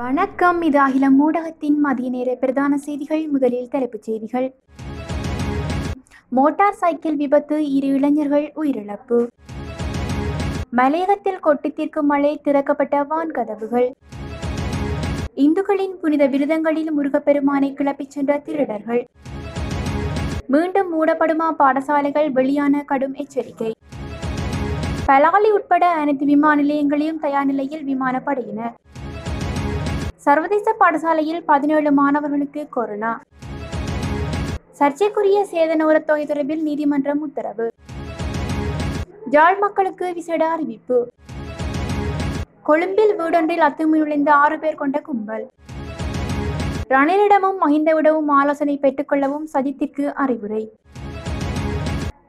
வணக்கம். இது அகிலம் ஊடகத்தின் மதிய நேர பிரதான செய்திகள். முதலில் தலைப்புச் செய்திகள். மோட்டார் சைக்கிள் விபத்து, இரு இளைஞர்கள் உயிரிழப்பு. மலையகத்தில் கொட்டித்தீர்க்கும் மழை, திறக்கப்பட்ட வான்கதவுகள். இந்துக்களின் புனித விரதங்களில் முருகப்பெருமானை கிளப்பிச் சென்ற திருடர்கள். மீண்டும் மூடப்படுமா பாடசாலைகள், வெளியான கடும் எச்சரிக்கை. பலாலி உட்பட அனைத்து விமான நிலையங்களையும் தயார் நிலையில் விமானப்படையினர். சர்வதேச பாடசாலையில் 17 மாணவர்களுக்கு கொரோனா. சர்ச்சைக்குரிய சேதன உரத்தொகை தொடர்பில் நீதிமன்றம் உத்தரவு. யாழ் மக்களுக்கு விசேட அறிவிப்பு. கொழும்பில் வீடொன்றில் அத்துமீறி நுழைந்த 6 பேர் கொண்ட கும்பல். ரணிலிடமும் மஹிந்தவிடமும் ஆலோசனை பெற்றுக்கொள்ளவும் சஜித்திற்கு அறிவுரை.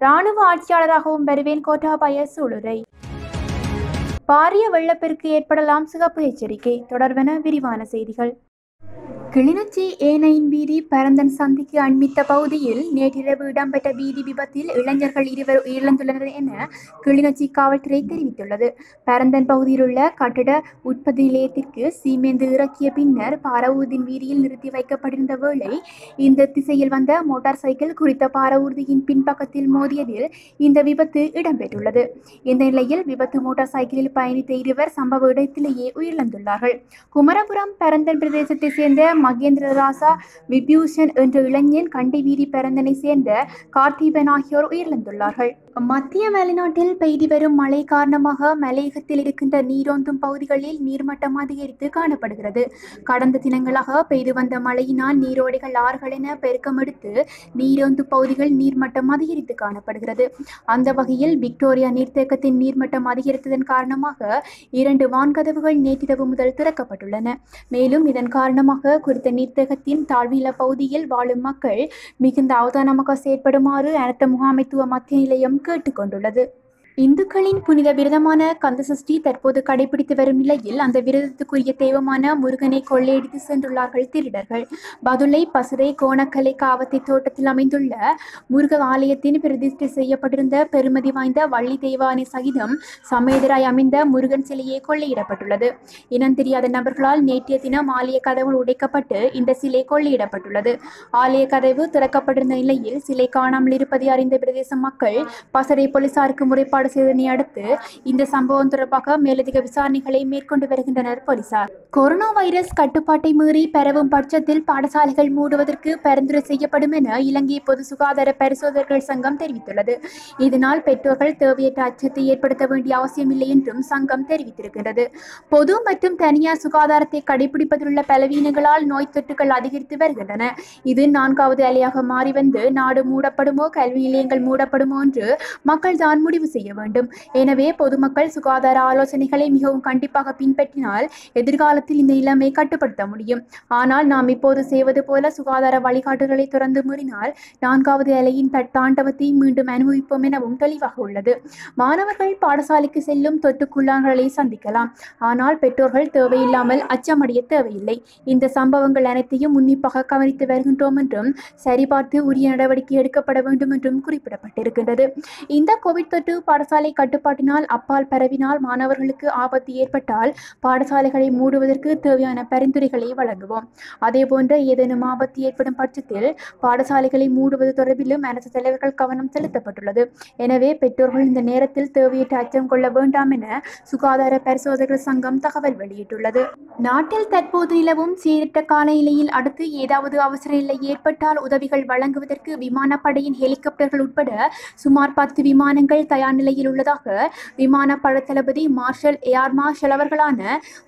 இராணுவ ஆட்சியாளராகவும் வருவேன் கோட்டாபய சூளுரை. பாரிய வெள்ளப்பெருக்கு ஏற்படலாம், சிகப்பு எச்சரிக்கை. தொடர்வன விரிவான செய்திகள். கிளிநொச்சி ஏனையின் வீதி பரந்தன் சந்திக்கு அண்மித்த பகுதியில் நேற்றிரவு இடம்பெற்ற வீதி விபத்தில் இளைஞர்கள் 2 இழந்துள்ளனர் என கிளிநொச்சி காவல்துறை தெரிவித்துள்ளது. பரந்தன் பகுதியிலுள்ள கட்டிட உற்பத்தி நிலையத்திற்கு சீமேந்து இறக்கிய பின்னர் பாரவூர்தின் வீதியில் நிறுத்தி வைக்கப்பட்டிருந்த வேளை இந்த திசையில் வந்த மோட்டார் சைக்கிள் குறித்த பாரவூர்தியின் பின்பக்கத்தில் மோதியதில் இந்த விபத்து இடம்பெற்றுள்ளது. இந்த நிலையில் விபத்து மோட்டார் சைக்கிளில் பயணித்த 2 பேர் சம்பவ இடத்திலேயே உயிரிழந்துள்ளார்கள். குமரபுரம் பரந்தன் பிரதேசத்தை சேர்ந்த மகேந்திர ராசா விபியூஷன் என்ற இளைஞன், கண்டிவீதி பரந்தனை சேர்ந்த கார்த்திபன் ஆகியோர் உயிரிழந்துள்ளார்கள். மத்திய மலைநாட்டில் பெய்து வரும் மழை காரணமாக மலையகத்தில் இருக்கின்ற நீரோந்தும் பகுதிகளில் நீர்மட்டம் அதிகரித்து காணப்படுகிறது. கடந்த தினங்களாக பெய்து வந்த மழையினால் நீரோடைகள், ஆறுகள் என பெருக்கம் எடுத்து நீரோந்து பகுதிகள் நீர்மட்டம் அதிகரித்து காணப்படுகிறது. அந்த வகையில் விக்டோரியா நீர்த்தேக்கத்தின் நீர்மட்டம் அதிகரித்ததன் காரணமாக 2 வான்கதவுகள் நேற்றிரவு முதல் திறக்கப்பட்டுள்ளன. மேலும் இதன் காரணமாக குறித்த நீர்த்தேக்கத்தின் தாழ்வில பகுதியில் வாழும் மக்கள் மிகுந்த அவதானமாக செயற்படுமாறு அனைத்து முகாமைத்துவ மத்திய நிலையம் கேட்டுக்கொண்டுள்ளது. இந்துக்களின் புனித விரதமான கந்தசஷ்டி தற்போது கடைபிடித்து வரும் நிலையில் அந்த விரதத்துக்குரிய தெய்வமான முருகனை கொள்ளையடித்து சென்றுள்ளார்கள் திருடர்கள். பதுளை, பசுரை, கோணக்கலை, காவத்தை தோட்டத்தில் அமைந்துள்ள முருக ஆலயத்தின் பிரதிஷ்டை செய்யப்பட்டிருந்த பெருமதி வாய்ந்த வள்ளி தெய்வானை சகிதம் சமேதராய் அமைந்த முருகன் சிலையை கொள்ளையிடப்பட்டுள்ளது. இனம் தெரியாத நபர்களால் நேற்றைய தினம் ஆலய கதவு உடைக்கப்பட்டு இந்த சிலை கொள்ளையிடப்பட்டுள்ளது. ஆலய கதவு திறக்கப்பட்டிருந்த நிலையில் சிலை காணாமல் இருப்பதை அறிந்த பிரதேச மக்கள் பசுரை போலீசாருக்கு முறைப்பாடு செய்தனை அடுத்து இந்த சம்பவம் தொடர்பாக மேலதிக விசாரணைகளை மேற்கொண்டு வருகின்றனர் போலீசார். கொரோனா வைரஸ் கட்டுப்பாட்டை மீறி பரவும் பட்சத்தில் பாடசாலைகள் மூடுவதற்கு பரிந்துரை செய்யப்படும் என இலங்கை பொது சுகாதார பரிசோதகர்கள் சங்கம் தெரிவித்துள்ளது. இதனால் பெற்றோர்கள் தேவையற்ற அச்சத்தை ஏற்படுத்த வேண்டிய அவசியமில்லை என்றும் சங்கம் தெரிவித்திருக்கின்றது. பொது மற்றும் தனியார் சுகாதாரத்தை கடைபிடிப்பதில் உள்ள பலவீனங்களால் நோய் தொற்றுகள் அதிகரித்து வருகின்றன. இது 4வது அலையாக மாறி வந்து நாடு மூடப்படுமோ, கல்வி நிலையங்கள் மூடப்படுமோ என்று மக்கள் தான் முடிவு செய்ய வேண்டும். எனவே பொதுமக்கள் சுகாதார ஆலோசனைகளை மிகவும் கண்டிப்பாக பின்பற்றினால் எதிர்காலத்தில் இந்த நிலைமை கட்டுப்படுத்த முடியும். ஆனால் நாம் இப்போது செய்வது போல சுகாதார வழிகாட்டுதல்களை தொடர்ந்து மீறினால் 4வது அலையின் தாண்டவத்தை மீண்டும் அனுபவிப்போம் எனவும் தெளிவாக உள்ளது. மாணவர்கள் பாடசாலைக்கு செல்லும் தொற்றுக்குள்ளான்களை சந்திக்கலாம். ஆனால் பெற்றோர்கள் தேவையில்லாமல் அச்சமடைய தேவையில்லை. இந்த சம்பவங்கள் அனைத்தையும் உன்னிப்பாக கவனித்து வருகின்றோம் என்றும் சரிபார்த்து உரிய நடவடிக்கை எடுக்கப்பட வேண்டும் என்றும் குறிப்பிடப்பட்டிருக்கின்றது. இந்த கோவிட் தொற்று பாடசாலை கட்டுப்பாட்டினால் அப்பால் பரவினால் மாணவர்களுக்கு ஆபத்து ஏற்பட்டால் பாடசாலைகளை மூடுவதற்கு தேவையான பரிந்துரைகளை வழங்குவோம். அதேபோன்ற ஏதேனும் ஆபத்து ஏற்படும் பட்சத்தில் பாடசாலைகளை மூடுவது தொடர்பிலும் அரசு தலைவர்கள் கவனம் செலுத்தப்பட்டுள்ளது. எனவே பெற்றோர்கள் இந்த நேரத்தில் தேவையற்ற அச்சம் கொள்ள வேண்டாம் என சுகாதார பரிசோதகர்கள் சங்கம் தகவல் வெளியிட்டுள்ளது. நாட்டில் தற்போது நிலவும் சீரற்ற காலநிலையில் அடுத்து ஏதாவது அவசர நிலை ஏற்பட்டால் உதவிகள் வழங்குவதற்கு விமானப்படையின் ஹெலிகாப்டர்கள் உட்பட சுமார் 10 விமானங்கள் தயார் நிலையில் உள்ளதாக விமானப்படை தளபதி மார்ஷல் ஏஆர் மார்ஷல் அவர்களான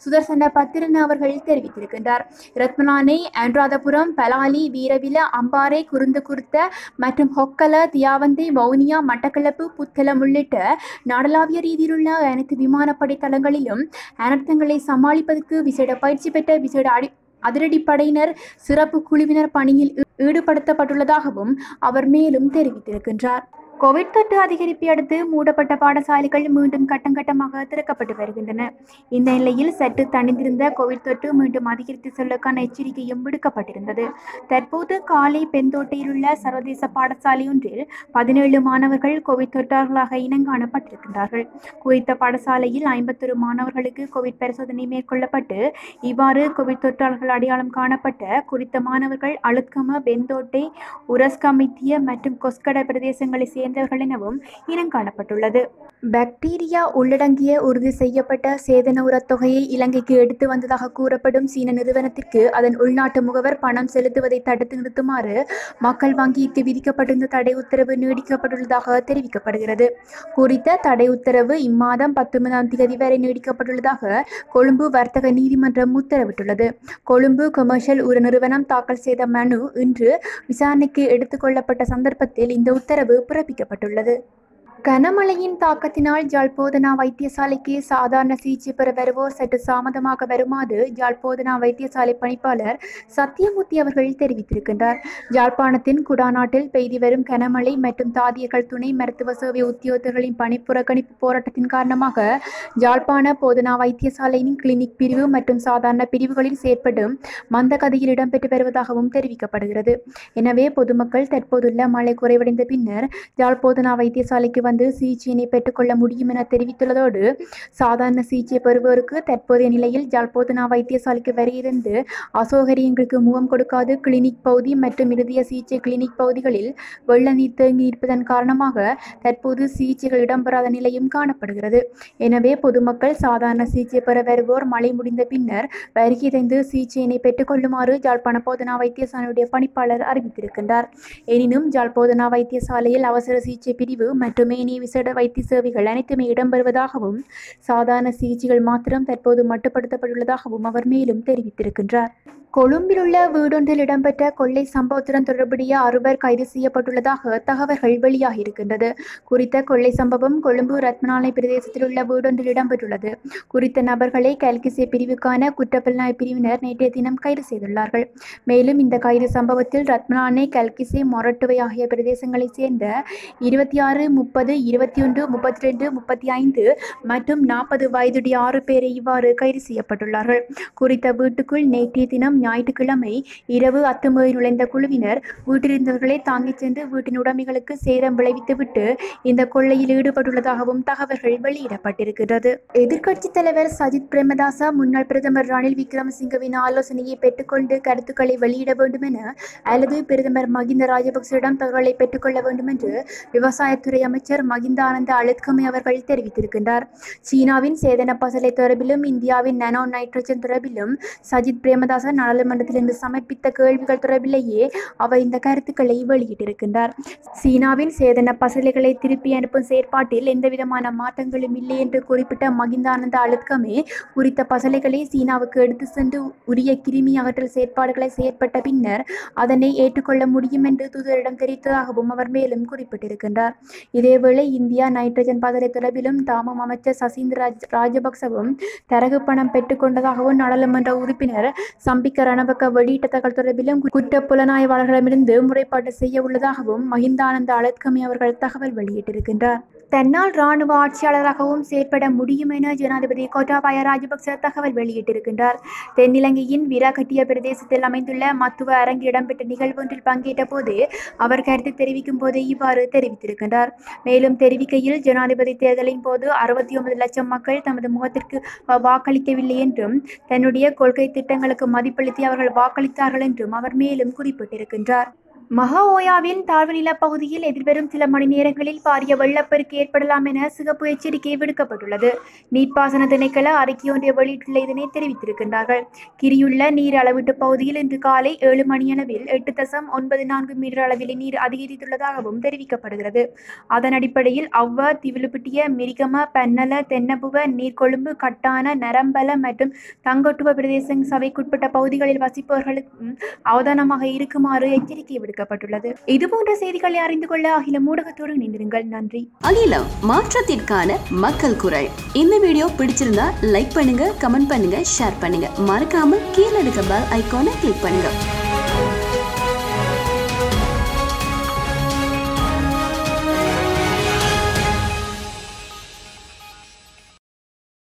சுதர்சன பத்திரன் அவர்கள் தெரிவித்திருக்கின்றார். ரத்மலானை, அனுராதபுரம், பலாலி, வீரவில, அம்பாறை, குருந்தகுர்த்த மற்றும் ஹொக்கல, தியாவந்தை, வவுனியா, மட்டக்களப்பு, புத்தளம் உள்ளிட்ட நாடளாவிய ரீதியிலுள்ள அனைத்து விமானப்படை தளங்களிலும் அனர்த்தங்களை சமாளிப்பதற்கு விசேட பயிற்சி பெற்ற விசேட அதிரடிப்படையினர் சிறப்பு குழுவினர் பணியில் ஈடுபடுத்தப்பட்டுள்ளதாகவும் அவர் மேலும் தெரிவித்திருக்கின்றார். கோவிட் தொற்று அதிகரிப்பை அடுத்து மூடப்பட்ட பாடசாலைகள் மீண்டும் கட்டம் கட்டமாக திறக்கப்பட்டு வருகின்றன. இந்த நிலையில் சற்று தணிந்திருந்த கோவிட் தொற்று மீண்டும் அதிகரித்து செல்லக்கான எச்சரிக்கையும் விடுக்கப்பட்டிருந்தது. தற்போது காலை பெண்தோட்டையில் உள்ள சர்வதேச பாடசாலையொன்றில் 17 மாணவர்கள் கோவிட் தொற்றாளர்களாக இனங்காணப்பட்டிருக்கின்றார்கள். குறித்த பாடசாலையில் 51 மாணவர்களுக்கு கோவிட் பரிசோதனை மேற்கொள்ளப்பட்டு இவ்வாறு கோவிட் தொற்றாளர்கள் அடையாளம் காணப்பட்ட குறித்த மாணவர்கள் அழுத்கம, பெண்தோட்டை, உரஸ்கமித்திய மற்றும் கொஸ்கட பிரதேசங்களை சேர்ந்தவர்கள் எனவும் இனங்காணப்பட்டுள்ளது. பாக்டீரியா உள்ளடங்கிய உறுதி செய்யப்பட்ட சேதன உரத் தொகையை இலங்கைக்கு எடுத்து வந்ததாக கூறப்படும் சீன நிறுவனத்திற்கு அதன் உள்நாட்டு முகவர் பணம் செலுத்துவதை தடுத்து நிறுத்துமாறு மக்கள் வங்கிக்கு விதிக்கப்பட்டிருந்த தடை உத்தரவு நீடிக்கப்பட்டுள்ளதாக தெரிவிக்கப்படுகிறது. குறித்த தடை உத்தரவு இம்மாதம் 19 தேதி வரை நீடிக்கப்பட்டுள்ளதாக கொழும்பு வர்த்தக நீதிமன்றம் உத்தரவிட்டுள்ளது. கொழும்பு கொமர்ஷியல் உர நிறுவனம் தாக்கல் செய்த மனு இன்று விசாரணைக்கு எடுத்துக் கொள்ளப்பட்ட சந்தர்ப்பத்தில் இந்த உத்தரவு பிறப்பிக்கப்பட்டுள்ளது. கனமழையின் தாக்கத்தினால் ஜாழ்போதனா வைத்தியசாலைக்கு சாதாரண சிகிச்சை பெற வருவோர் சற்று தாமதமாக வருமாறு ஜாழ்போதனா வைத்தியசாலை பணிப்பாளர் சத்தியமூர்த்தி அவர்கள் தெரிவித்திருக்கின்றார். யாழ்ப்பாணத்தின் குடாநாட்டில் பெய்து வரும் கனமழை மற்றும் தாதியர்கள் துணை மருத்துவ சேவை உத்தியோகர்களின் பணிப்புறக்கணிப்பு போராட்டத்தின் காரணமாக யாழ்ப்பாண போதனா வைத்தியசாலையின் கிளினிக் பிரிவு மற்றும் சாதாரண பிரிவுகளில் செயற்படும் மந்தகதியில் இடம்பெற்று வருவதாகவும் தெரிவிக்கப்படுகிறது. எனவே பொதுமக்கள் தற்போதுள்ள மழை குறைவடைந்த பின்னர் ஜாழ்போதனா வைத்தியசாலைக்கு வந்து சிகிச்சையினை பெற்றுக்கொள்ள முடியும் என தெரிவித்துள்ளதோடு சாதாரண சிகிச்சை பெறுவோருக்கு தற்போதைய நிலையில் ஜாழ்போதனா வைத்தியசாலைக்கு வர இருந்து அசௌகரியங்களுக்கு முகம் கொடுக்காது கிளினிக் பகுதி மற்றும் இருதய சிகிச்சை கிளினிக் பகுதிகளில் வெள்ள நீர் தேங்கி இருப்பதன் காரணமாக தற்போது சிகிச்சைகள் இடம்பெறாத நிலையும் காணப்படுகிறது. எனவே பொதுமக்கள் சாதாரண சிகிச்சை பெற வருவோர் மழை முடிந்த பின்னர் வருகிறைந்து சிகிச்சையினை பெற்றுக்கொள்ளுமாறு ஜாழ்ப்பாண போதனா வைத்தியசாலையுடைய பணிப்பாளர் அறிவித்திருக்கின்றார். எனினும் ஜாழ்போதனா வைத்தியசாலையில் அவசர சிகிச்சை பிரிவு மற்றும் விசேட வைத்திய சேவைகள் அனைத்துமே இடம்பெறுவதாகவும் சாதாரண சிகிச்சைகள் மாத்திரம் தற்போது மட்டுப்படுத்தப்பட்டுள்ளதாகவும் அவர் மேலும் தெரிவித்திருக்கின்றார். கொழும்பில் உள்ள வீடொன்றில் இடம்பெற்ற கொள்ளை சம்பவத்துடன் தொடர்புடைய 6 பேர் கைது செய்யப்பட்டுள்ளதாக தகவல்கள் வெளியாகியிருக்கின்றது. குறித்த கொள்ளை சம்பவம் கொழும்பு ரத்மனாலை பிரதேசத்தில் உள்ள வீடொன்றில் இடம்பெற்றுள்ளது. குறித்த நபர்களை கல்கிசே பிரிவுக்கான குற்றப்புலனாய்வு பிரிவினர் நேற்றைய தினம் கைது செய்துள்ளார்கள். மேலும் இந்த கைது சம்பவத்தில் ரத்மனாலை, கல்கிசே, மொரட்டுவை ஆகிய பிரதேசங்களைச் சேர்ந்த 26, 30, 21, 32, 35 மற்றும் 40 வயதுடைய 6 பேரை இவ்வாறு கைது செய்யப்பட்டுள்ளார்கள். குறித்த வீட்டுக்குள் நேற்றைய தினம் ஞாயிற்றுக்கிழமை இரவு அத்துமீறி நுழைந்த குழுவினர் வீட்டிலிருந்தவர்களை தாங்கிச் சென்று வீட்டின் உடைமைகளுக்கு சேதம் விளைவித்துவிட்டு இந்த கொள்ளையில் ஈடுபட்டுள்ளதாகவும் தகவல்கள் வெளியிடப்பட்டிருக்கிறது. எதிர்க்கட்சித் தலைவர் சஜித் பிரேமதாச முன்னாள் பிரதமர் ரணில் விக்ரமசிங்கவின் ஆலோசனையை பெற்றுக்கொண்டு கருத்துக்களை வெளியிட வேண்டும் என அல்லது பிரதமர் மகிந்த ராஜபக்சவிடம் தகவலை பெற்றுக்கொள்ள வேண்டும் என்று விவசாயத்துறை அமைச்சர் மகிந்த ஆனந்த அழுத்கமி அவர்கள் தெரிவித்திருக்கின்றார். சீனாவின் சேதன பசலை தொடர்பிலும் இந்தியாவின் நானோ நைட்ரஜன் தொடர்பிலும் சஜித் பிரேமதாச நாடாளுமன்றத்தில் இன்று சமர்ப்பித்த கேள்விகள் தொடர்பிலேயே அவர் இந்த கருத்துக்களை வெளியிட்டிருக்கின்றார். சீனாவின் சேதன பசலைகளை திருப்பி அனுப்பும் செயற்பாட்டில் எந்தவிதமான மாற்றங்களும் இல்லை என்று குறிப்பிட்ட மகிந்தானந்த அழுத்கமே குறித்த பசலைகளை சீனாவுக்கு எடுத்து சென்று உரிய கிருமி அகற்றல் செயற்பாடுகளை செயற்பட்ட பின்னர் அதனை ஏற்றுக்கொள்ள முடியும் என்று தூதரிடம் தெரிவித்ததாகவும் அவர் மேலும் குறிப்பிட்டிருக்கின்றார். இதேவேளை இந்தியா நைட்ரஜன் பசலை தொடர்பிலும் தாமும் அமைச்சர் சசீந்திர ராஜபக்சவும் தரகு பணம் பெற்றுக்கொண்டதாகவும் நாடாளுமன்ற உறுப்பினர் சம்பிக்க ரணபக்க வெளியிட்ட தகவல் தொடர்பிலும் குற்ற புலனாய்வாளர்களிடமிருந்து முறைப்பாடு செய்ய உள்ளதாகவும் மகிந்தானந்த அழுத்கமி அவர்கள் தகவல் வெளியிட்டிருக்கின்றார். தன்னால் இராணுவ ஆட்சியாளராகவும் செயற்பட முடியும் என ஜனாதிபதி கோட்டாபய ராஜபக்ச தகவல் வெளியிட்டிருக்கின்றார். தென்னிலங்கையின் விராகட்டிய பிரதேசத்தில் அமைந்துள்ள மத்துவ அரங்கில் இடம்பெற்ற நிகழ்வொன்றில் பங்கேற்ற போது அவர் கருத்து தெரிவிக்கும் போது இவ்வாறு தெரிவித்திருக்கின்றார். மேலும் தெரிவிக்கையில் ஜனாதிபதி தேர்தலின் போது 69 லட்சம் மக்கள் தமது முகத்திற்கு வாக்களிக்கவில்லை என்றும் தன்னுடைய கொள்கை திட்டங்களுக்கு மதிப்பளித்து அவர்கள் வாக்களித்தார்கள் என்றும் அவர் மேலும் குறிப்பிட்டிருக்கின்றார். மகோயாவின் தாழ்வு நிலப்பகுதியில் எதிர்வரும் சில மணி நேரங்களில் பாரிய வெள்ளப்பெருக்கு ஏற்படலாம் என சிகப்பு எச்சரிக்கை விடுக்கப்பட்டுள்ளது. நீர்ப்பாசன திணைக்கள அறிக்கை ஒன்றை வெளியிட்டுள்ள இதனை தெரிவித்திருக்கின்றார்கள். கிரியுள்ள நீர் அளவீட்டு பகுதியில் இன்று காலை 7 மணியளவில் 8.94 மீட்டர் அளவில் நீர் அதிகரித்துள்ளதாகவும் தெரிவிக்கப்படுகிறது. அதன் அடிப்படையில் அவ்வ, திவிலுப்பிட்டிய, மிரிகம, பன்னல, தென்னபுவ, நீர்கொழும்பு, கட்டான, நரம்பல மற்றும் தங்கொட்டுவ பிரதேச சபைக்குட்பட்ட பகுதிகளில் வசிப்பவர்களுக்கும் அவதானமாக இருக்குமாறு எச்சரிக்கை விடுக்க. இது போன்ற செய்திகளை அறிந்து கொள்ள அகிலம் ஊடகத்தோடு இணைந்திருங்கள். நன்றி. அகிலம், மாற்றத்திற்கான மக்கள் குரல். இந்த வீடியோ பிடிச்சிருந்தா லைக் பண்ணுங்க, கமெண்ட் பண்ணுங்க, ஷேர் பண்ணுங்க. மறக்காம கீழே இருக்க பெல் ஐகானை கிளிக் பண்ணுங்க.